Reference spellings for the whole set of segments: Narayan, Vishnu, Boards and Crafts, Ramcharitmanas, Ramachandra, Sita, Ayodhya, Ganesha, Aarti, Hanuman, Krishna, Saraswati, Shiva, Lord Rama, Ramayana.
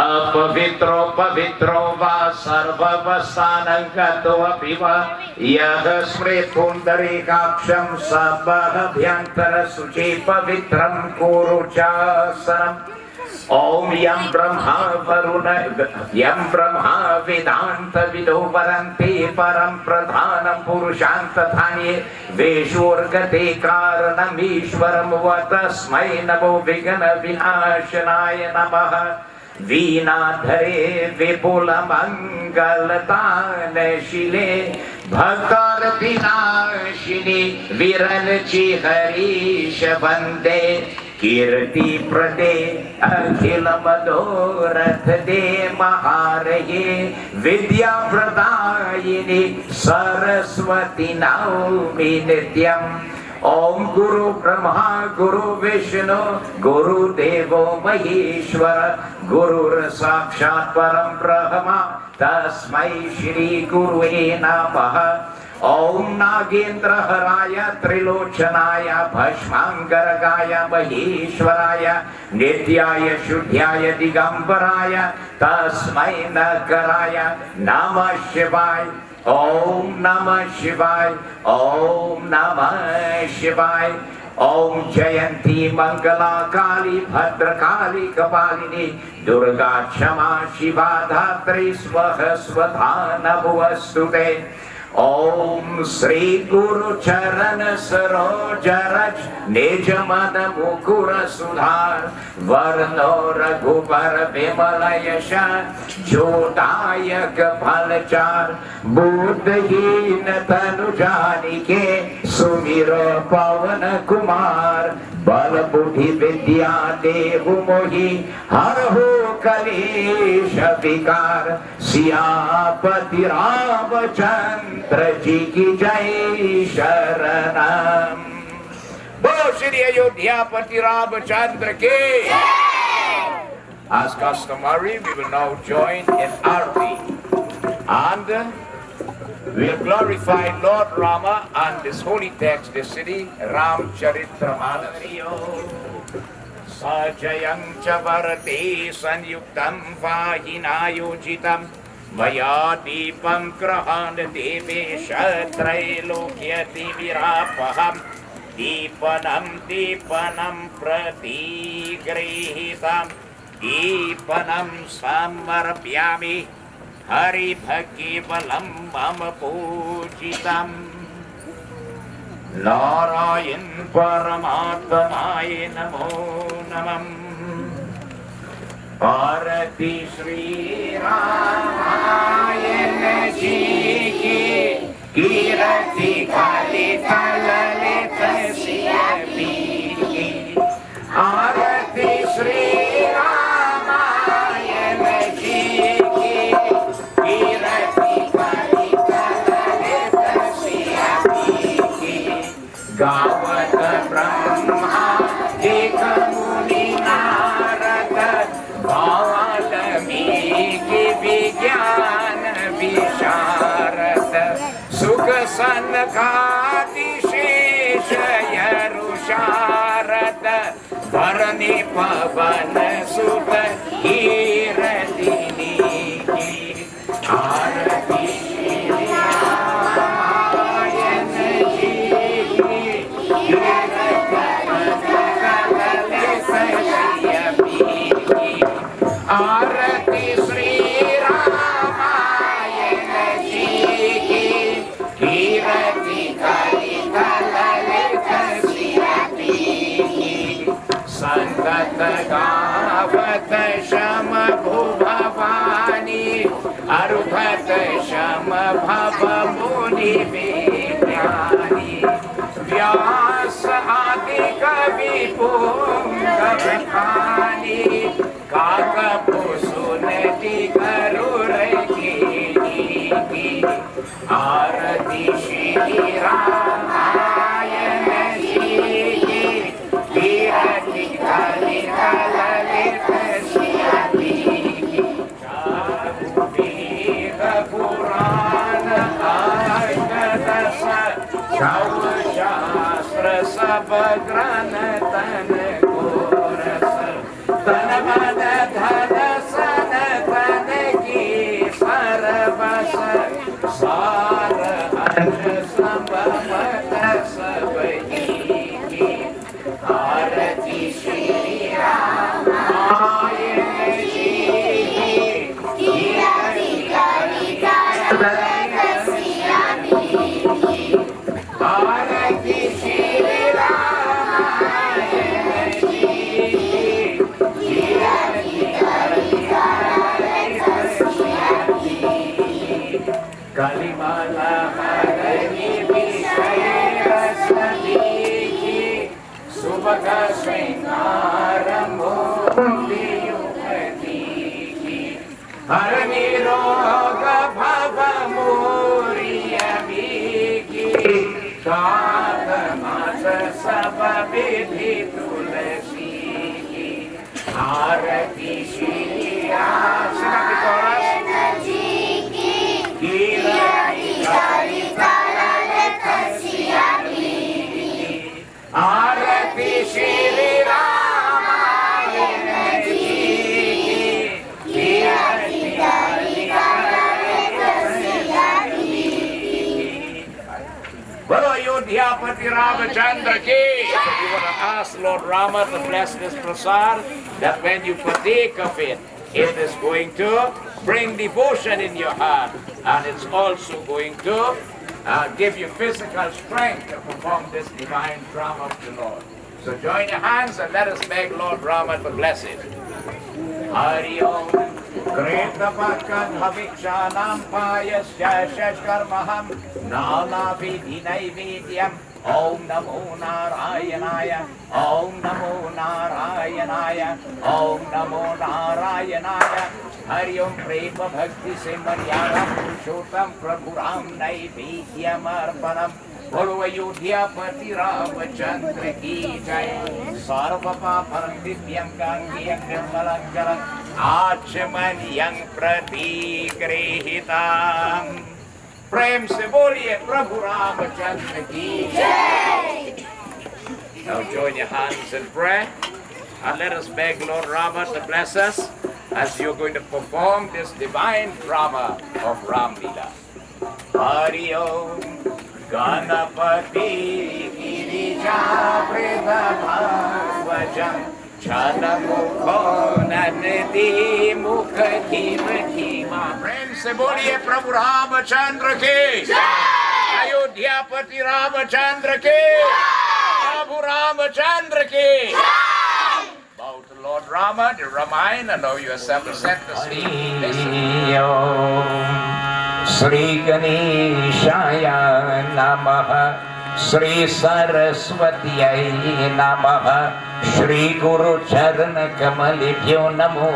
Apavitro pavitro va sarvavasanangato apiva yah smri pundarikaksham sabhavyantara suchi pavitram kuru chasanam Om yam brahma varuna yam brahma vedanta vido varanti param pradhanam purushanta thani veshurgate karanam ishwaram vatasmai namo vigana vinashanaya namaha Vinadhare vipula mangalatane shile bhaktar vinashini viranchi harisha vande kirti prade akhila madorath de maharaye vidya pradayini saraswati naumi nityam Om Guru Brahma Guru Vishnu Guru Devo Maheshwara Guru Sakshat Param Brahma Tasmai Shri Gurue Namaha Om Nagendra Haraya Trilochanaya Bhashmangaragaya Maheshwaraya Nityaya Shuddhyaya Digambaraya Tasmai Nagaraya Namah Shivaya Om Namah Shivaya, Om Namah Shivaya, Om Jayanti Mangala Kali Bhadrakali Kapalini Durga Chama Shiva Dhatri Swaha Swadhana Bhuvastute Om Sri Guru Charana Sarojaraj Nijamana Mukura Sudhar Varno Raghupar Vimalayasha Jodaya Kapalachar Buddhina Tanujanike Sumiro Pavana Kumar Balabuddhi Vidya Devu Mohi Harho Kalesha Vikar Siyapati Ramachandra Praji ki jai sharanam. Bolo Shri Ayodhya Pati Ramachandra ki jai. As customary, we will now join in Aarti, and we will glorify Lord Rama and this holy text, this city, Ramcharitmanas. Sajayam chavarate sanyuktam vajinayojitam. Vayadipam krahan deve shatray lokyati virapaham Dipanam dipanam pratigrahitam Dipanam samarapyami Hari bhakti valam mama pujitam Narayan paramatamaya namo namam Aarti Shri Ramayana Ji Ki Kirati Kali Talalita Siya Ki Aarti Shri Ramayana Ji Ki Kirati Kali Talalita Siya Ki Gawata Brahma Jikamuni Narada Bhawalami ki vigyan visharata Sukhasankhati sheshayarushārata Varani pavana suta kiratini ki Aarati Shri Ramayana Ji Ki Aarti Shri Ramayana Ji Ki Kirati Kali Talalita Siya Ki Sangat Gavat Shama Bhuvani Arubhat Shama Bhava Muni Vidyani Vyasa Adi Kavi Punga Vikhani Kakapusunati Karurakini Aarti Shri Ramayana Ji Ki Kirati Kali Talalita Siya Ki Chaudhika Purana Aikadasa Chaudhashastra Sabagranatana Kurasa Tanamada Dhana Sana Lord Rama to bless this prasad, that when you partake of it, it is going to bring devotion in your heart, and it's also going to give you physical strength to perform this divine drama of the Lord. So join your hands and let us beg Lord Rama to bless it. Hari Om Kretapakan Havikshanam Payasya Shashkarmaham Nala Vidinai Vidyam Om Namo Narayanaya, Om Namo Narayanaya, Om Namo Narayanaya. Hari Om Prema Bhakti Simariyana Purushottam Prabhuram Naivedyam Arpanam Bolo Ayodhya Pati Ramachandra Ki Jai Sarva Papan Divyam Gangyam Nirmalankaram Achamaniyam Pratigrahitam Prem se boliye Prabhu Ramachandra ki jai. Now join your hands in prayer and let us beg Lord Rama to bless us as you're going to perform this divine drama of Ramleela. Hari Om Ganapati Girija Prabhavajam Chanamukho Nanadi Mukhati Makima. Se boliye Prabhu Ramachandra ki jai, Ayodhya Pati Ramachandra ki jai, Prabhu Ramachandra ki jai. Bow to Lord Rama, the Ramayana. Now you assemble, set the scene. Sri Ganeshaya Namaha, Sri Saraswatiyai Namaha, Sri Guru Charana Kamalibhyo Namo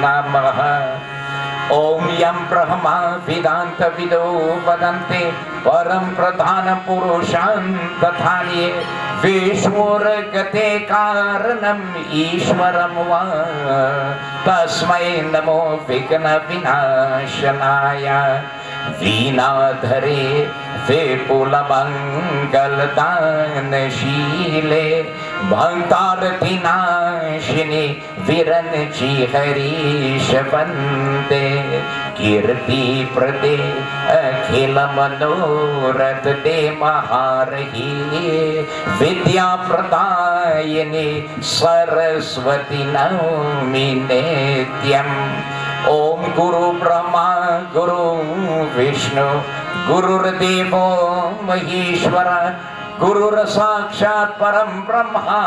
Namaha. Om Yam Brahma Vidanta Vido Vadante Param Pradhana Purusham Tathani Vishwar Gate Karanam Ishwaram Va Tasmai Namo Vigna Vinashanaya Vinadhare Vipula Mangaldan Shile Bhantartinashini Viranchi Harishvante Kirti Prade Akhila Manorat De Maharahi Vidya Pradayani Saraswati Naminetiam Om Guru Brahma Guru Vishnu Guru Devo Maheshwara Guru Sakshat Param Brahma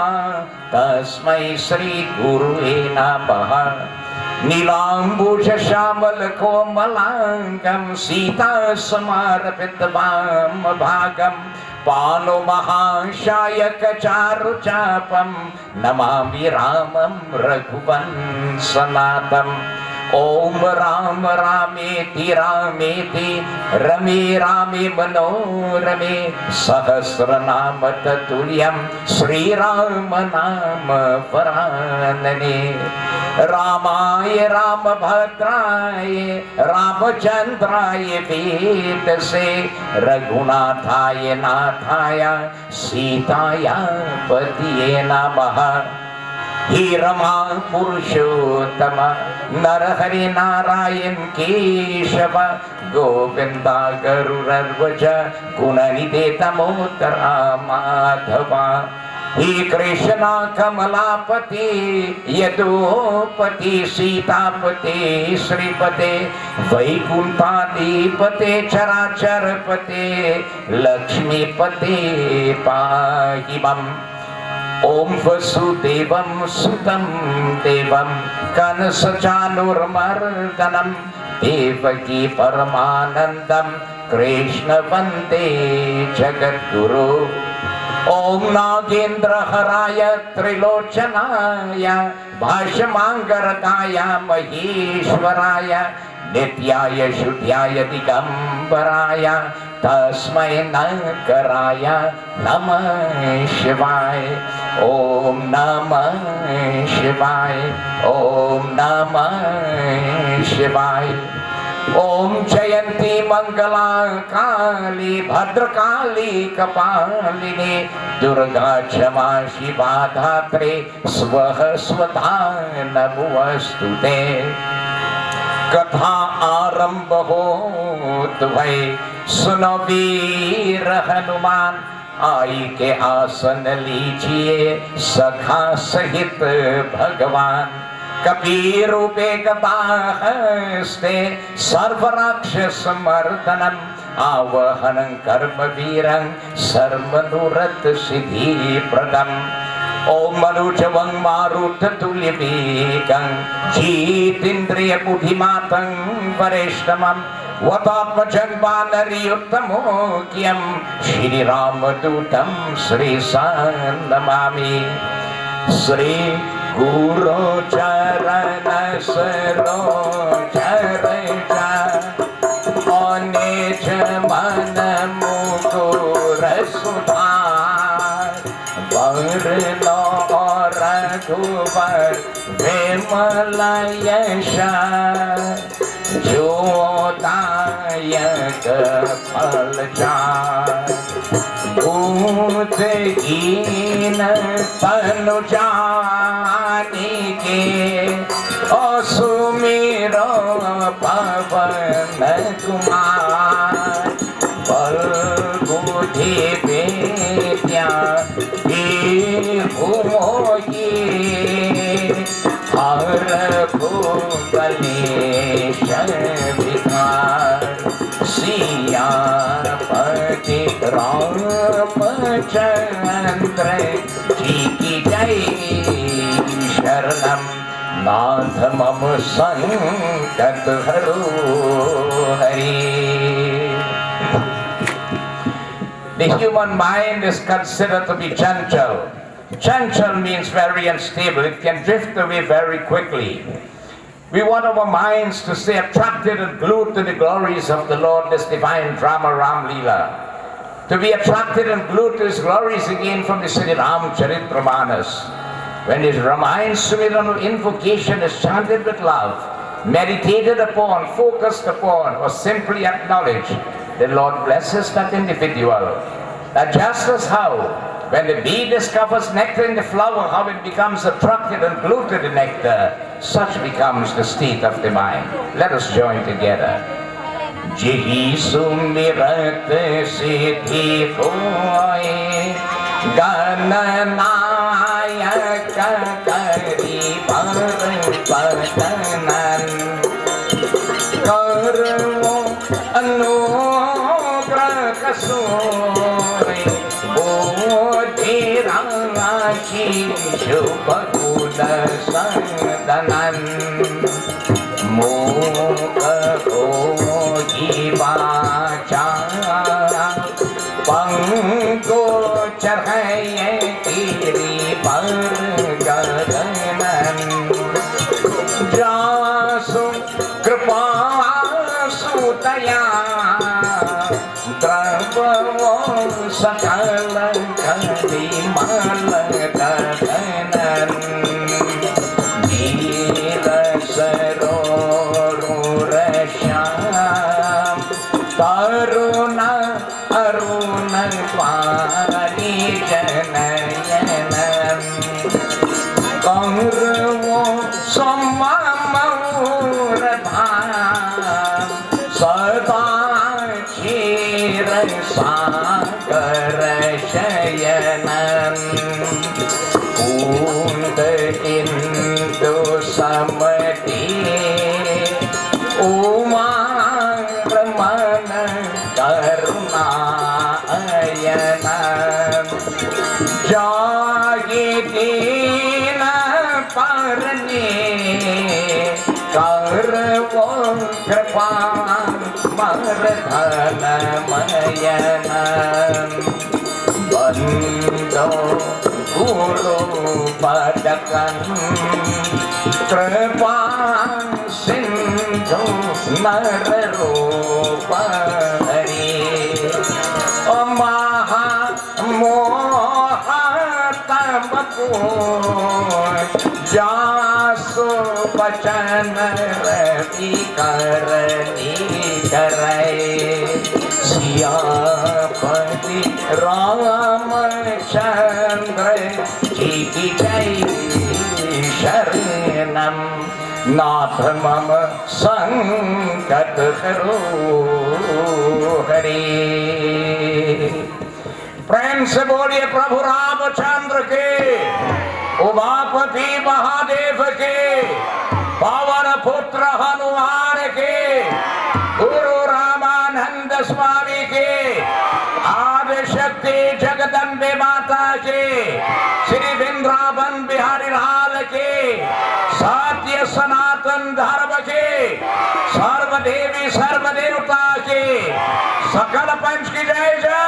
Tasmai Sri Guru Namaha Nilambusha Shamal Komalangam Sita Samarapitvam Bhagam Pano Mahashaya Kacharu Chapam Namami Ramam Raghuvan Sanatam Om Ram Rameti Rameti Rami Rami Mano Rami Sahasranama Tatulyam Sri Rama Nama Varanani Ramaya Ramabhadraya Ramachandraya Vedase Raghunathaya Nathaya Sitaya Patiye Namaha He Rama Purushottama Narahari Narayan Keshava Govinda Garurarvaja Gunanideta Motara Madhava He Krishna Kamalapati, Yadupati, Sitapati, Sripate, Vaikuntadi Pate, Characharapate, Lakshmi Pate, Pahimam. Om Vasudevam Sutam Devam Kanasachanurmardanam Devaki Paramanandam Krishna Vande Jagadguru. Om Nagendra Haraya Trilochanaya Bhashamangarataya Maheshwaraya Nityaya Shuddhyaya Digambaraya Tasmai Nagaraya Namah Shivaya. Om Namah Shivaya, Om Namah Shivaya. Om Jayanti Mangala Kali Bhadrakali Kapalini Durga Chama Shiva Dhatre Swaha Swatha Namuastute. कथा आरंभ होत भई सुनो वीर हनुमान, आई के आसन लीजिए सखा सहित भगवान। कबीर बेगबा हस्ते सर्वराक्षस मर्दनम आवहन कर्म वीरं सर्वनुरत सिद्धि Padma. Om Maruchavang Maruthatulya Vekang Jitindriya Buddhimatang Vareshtamam Vatatmajang Vanariyuttamokyam Shri Ramadutam Shri Sandamami. Shri Guru Charana Saro Charaja Onecha Manamuku Rasudha Raghuvar Vimalayasha Jodayak Palcha Bhutgin Panujanike Asumiro Pavan Kumar Balbudhi Vidya Bhumoye Harabhukale Sharvikar Siyapati Ramachandra Ji ki jai sharanam Nath mam sankat haru hari. The human mind is considered to be chanchal. Chanchal means very unstable. It can drift away very quickly. We want our minds to stay attracted and glued to the glories of the Lord, this divine drama Ramleela. To be attracted and glued to His glories again from the Sri Ramcharitmanas. When His Ramayana Sumiran invocation is chanted with love, meditated upon, focused upon, or simply acknowledged, the Lord blesses that individual. That just as how, when the bee discovers nectar in the flower, how it becomes attracted and glued to the nectar, such becomes the state of the mind. Let us join together. Jihi sumirat siddhi koi gananaya kakari parupatanan karmo anu Sore Bodhi Ramashi Shubhakuda Sandanan Mukha Goji Vacha Pango Charhaya Kiri Pargadanan Jasu Kripa Sutaya Sakalan Kandi Malakadanan Nila कृपा सिंधु नर रूप हरि ओ महा मोह तम को जासु बचन रति करनी करे सियापति रामचंद्र शरणम नाथ मम संगत करो हरे। प्रेम से बोलिए प्रभु रामचंद्र के, उमापति महादेव के, पावन पुत्र हनुमान के, गुरु रामानंद स्वामी के, आदिशक्ति जगदम्बे माता के, श्री वृंदावन बिहारी लाल के, सात्य सनातन धर्म के, सर्वदेवी सर्वदेवता के, सकल पंच की जय जय।